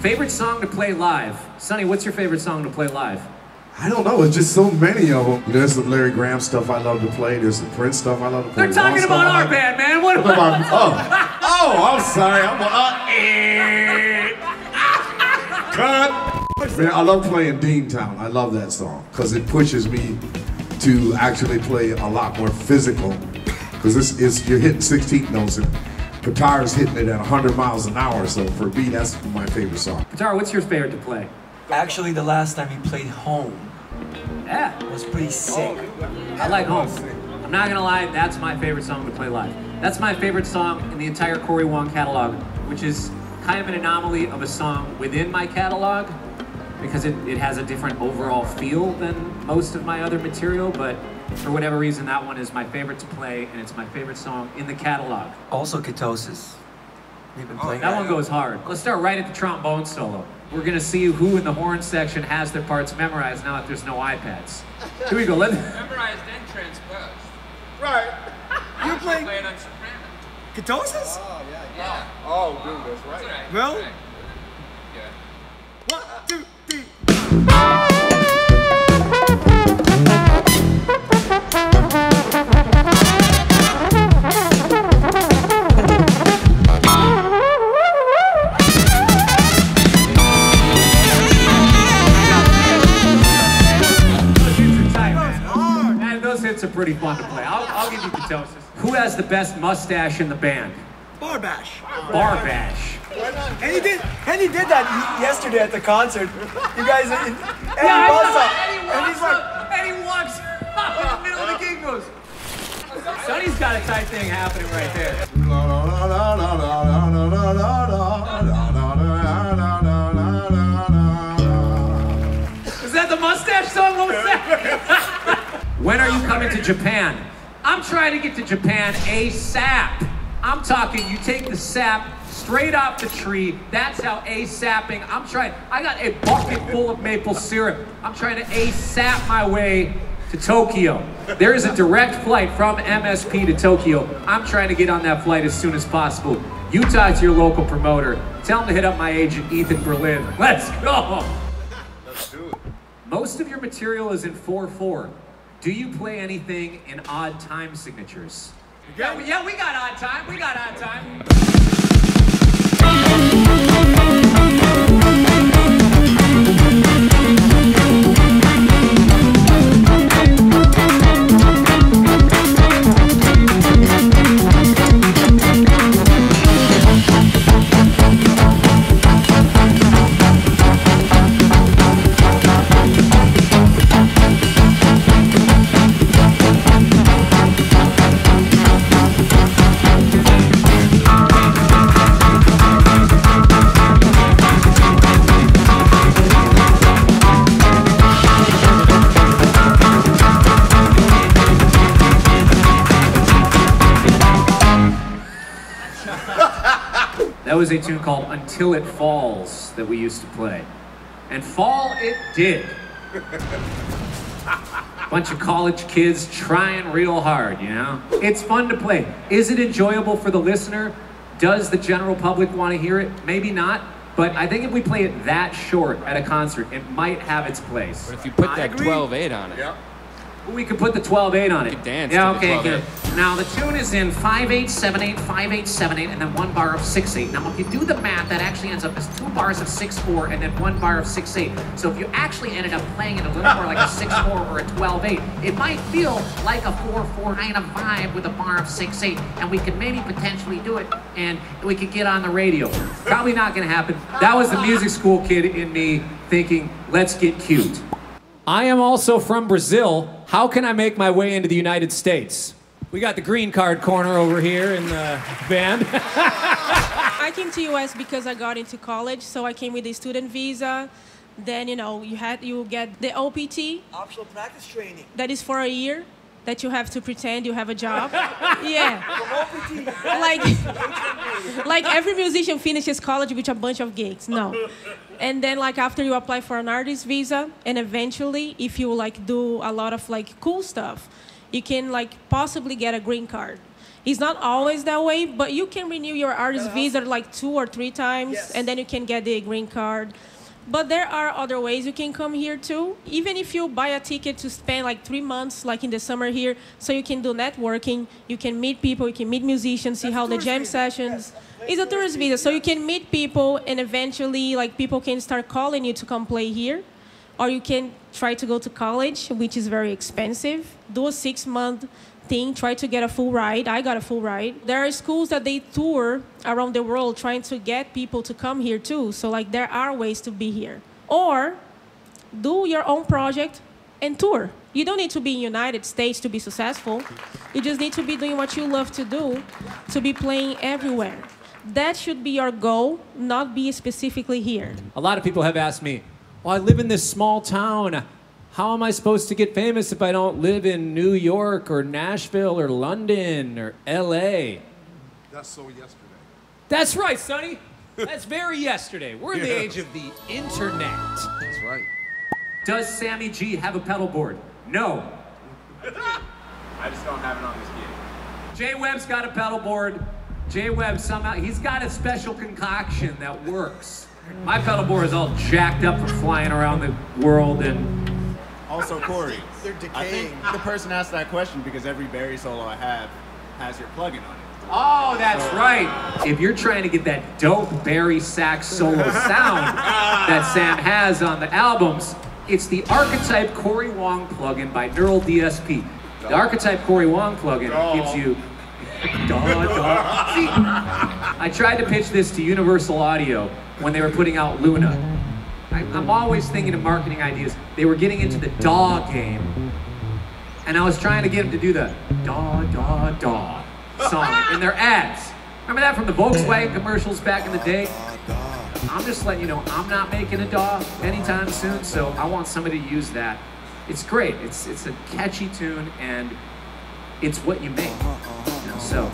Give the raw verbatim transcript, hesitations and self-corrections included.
Favorite song to play live? Sonny, what's your favorite song to play live? I don't know, it's just so many of them. You know, there's some Larry Graham stuff I love to play, there's some Prince stuff I love to play. They're talking about our band, man! What about... Oh, oh, I'm sorry, I'm... Uh, eh. Cut! Man, I love playing Dean Town, I love that song, because it pushes me to actually play a lot more physical, because this is, you're hitting sixteenth notes, and Petar is hitting it at a hundred miles an hour, so for me, that's my favorite song. Petar, what's your favorite to play? Actually, the last time we played Home. Yeah. It was pretty sick. Oh, I like Home. I'm not gonna lie, that's my favorite song to play live. That's my favorite song in the entire Cory Wong catalog, which is kind of an anomaly of a song within my catalog, because it, it has a different overall feel than most of my other material, but for whatever reason, that one is my favorite to play, and it's my favorite song in the catalog. Also Ketosis. They've been playing that, that one goes hard. Let's start right at the trombone solo. We're gonna see who in the horn section has their parts memorized now that there's no iPads. Here we go, let's... Memorized and transposed. Right. You play... playing on soprano. Ketosis? Oh, yeah, yeah. Oh, wow. Dude, that's right. That's right. Well... That's right. Yeah. One, two, three. Are pretty fun to play. I'll, I'll give you Ketosis. Who has the best mustache in the band? Barbash. Barbash. And he did. And he did that yesterday at the concert. You guys. And, yeah, he walks up. And he's like, and he walks up in the middle of the gig. Goes. Sonny's got a tight thing happening right there. Is that the mustache song? What was that? When are you coming to Japan? I'm trying to get to Japan ASAP. I'm talking, you take the sap straight off the tree. That's how ASAPing. I'm trying, I got a bucket full of maple syrup. I'm trying to ASAP my way to Tokyo. There is a direct flight from M S P to Tokyo. I'm trying to get on that flight as soon as possible. You talk to your local promoter. Tell him to hit up my agent, Ethan Berlin. Let's go. Let's do it. Most of your material is in four four. Do you play anything in odd time signatures? Yeah, we, yeah, we got odd time, we got odd time. That was a tune called Until It Falls that we used to play. And fall it did. Bunch of college kids trying real hard, you know? It's fun to play. Is it enjoyable for the listener? Does the general public want to hear it? Maybe not, but I think if we play it that short at a concert, it might have its place. But if you put that twelve eight on it. Yep. We could put the twelve eight on it. You could dance. Yeah, okay, good. Now the tune is in five eight, seven eight, five eight, seven eight, and then one bar of six eight. Now if you do the math, that actually ends up as two bars of six four and then one bar of six eight. So if you actually ended up playing it a little more like a six four or a twelve eight, it might feel like a four four kind of vibe with a bar of six eight, and we could maybe potentially do it, and we could get on the radio. Probably not gonna happen. That was the music school kid in me thinking, let's get cute. I am also from Brazil. How can I make my way into the United States? We got the green card corner over here in the band. I came to U S because I got into college, so I came with a student visa. Then, you know, you had you get the O P T. Optional practice training. That is for a year that you have to pretend you have a job. Yeah. Like, like every musician finishes college with a bunch of gigs. No. And then, like, after you apply for an artist visa, and eventually, if you, like, do a lot of, like, cool stuff, you can, like, possibly get a green card. It's not always that way, but you can renew your artist uh-huh. visa like two or three times, yes. and then you can get the green card. But there are other ways you can come here too. Even if you buy a ticket to spend like three months, like in the summer here, so you can do networking, you can meet people, you can meet musicians, see That's how the jam visa. sessions. Yes. It's a tourist visa, so you can meet people, and eventually like people can start calling you to come play here. Or you can try to go to college, which is very expensive. Do a six-month thing, try to get a full ride. I got a full ride. There are schools that they tour around the world trying to get people to come here too. So like there are ways to be here. Or do your own project and tour. You don't need to be in the United States to be successful. You just need to be doing what you love to do, to be playing everywhere. That should be your goal, not be specifically here. A lot of people have asked me, well, I live in this small town. How am I supposed to get famous if I don't live in New York or Nashville or London or L A? That's so yesterday. That's right, Sonny. That's very yesterday. We're in yeah. the age of the internet. That's right. Does Sammy G have a pedal board? No. I just don't have it on this gig. Jay Webb's got a pedal board. Jay Webb somehow, he's got a special concoction that works. My pedal board is all jacked up from flying around the world. And also, Cory, they're decaying. I think the person asked that question because every Barry solo I have has your plugin on it. Oh, that's so, right. If you're trying to get that dope Barry sax solo sound that Sam has on the albums, it's the Archetype Cory Wong plugin by Neural D S P. The Archetype Cory Wong plugin oh. gives you. Duh, duh. See, I tried to pitch this to Universal Audio when they were putting out Luna. I, I'm always thinking of marketing ideas. They were getting into the D A W game, and I was trying to get them to do the DAW, DAW, DAW song in their ads. Remember that from the Volkswagen commercials back in the day? I'm just letting you know, I'm not making a D A W anytime soon, so I want somebody to use that. It's great. It's, it's a catchy tune, and it's what you make. You know, so...